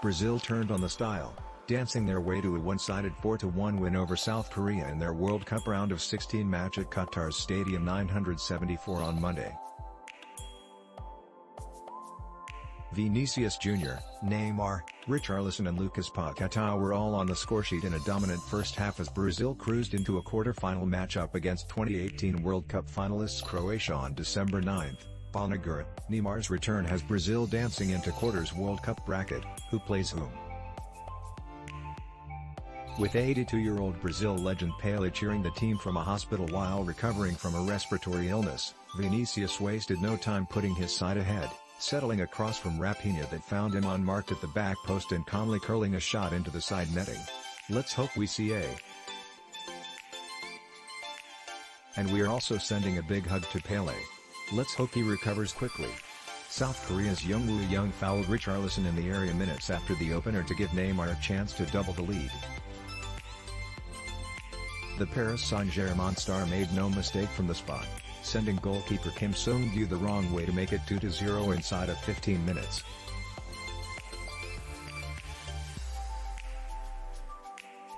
Brazil turned on the style, dancing their way to a one-sided 4-1 win over South Korea in their World Cup round of 16 match at Qatar's Stadium 974 on Monday. Vinicius Junior, Neymar, Richarlison and Lucas Paquetá were all on the scoresheet in a dominant first half as Brazil cruised into a quarter-final matchup against 2018 World Cup finalists Croatia on December 9. Bonagura, Neymar's return has Brazil dancing into quarters World Cup bracket, who plays whom? With 82-year-old Brazil legend Pele cheering the team from a hospital while recovering from a respiratory illness, Vinicius wasted no time putting his side ahead, settling a cross from Raphinha that found him unmarked at the back post and calmly curling a shot into the side netting. Let's hope we see a... And we're also sending a big hug to Pele. Let's hope he recovers quickly. South Korea's Jung Woo-Young fouled Richarlison in the area minutes after the opener to give Neymar a chance to double the lead. The Paris Saint-Germain star made no mistake from the spot, sending goalkeeper Kim Seung-Gyu the wrong way to make it 2-0 inside of 15 minutes.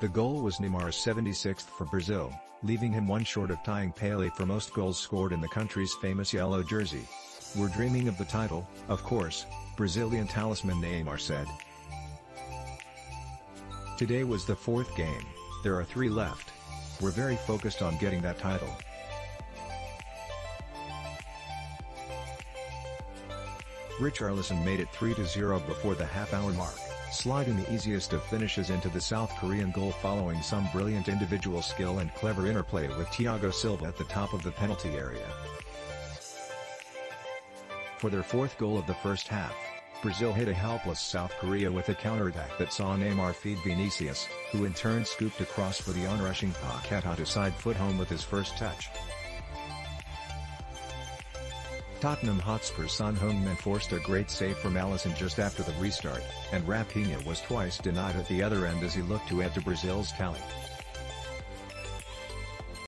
The goal was Neymar's 76th for Brazil, leaving him one short of tying Pele for most goals scored in the country's famous yellow jersey. "We're dreaming of the title, of course," Brazilian talisman Neymar said. "Today was the fourth game, there are three left. We're very focused on getting that title." Richarlison made it 3-0 before the half-hour mark, sliding the easiest of finishes into the South Korean goal following some brilliant individual skill and clever interplay with Thiago Silva at the top of the penalty area. For their fourth goal of the first half, Brazil hit a helpless South Korea with a counterattack that saw Neymar feed Vinicius, who in turn scooped a cross for the onrushing Paquetá to side foot home with his first touch. Tottenham Hotspur's Son Heung-min forced a great save from Alisson just after the restart, and Raphinha was twice denied at the other end as he looked to add to Brazil's tally.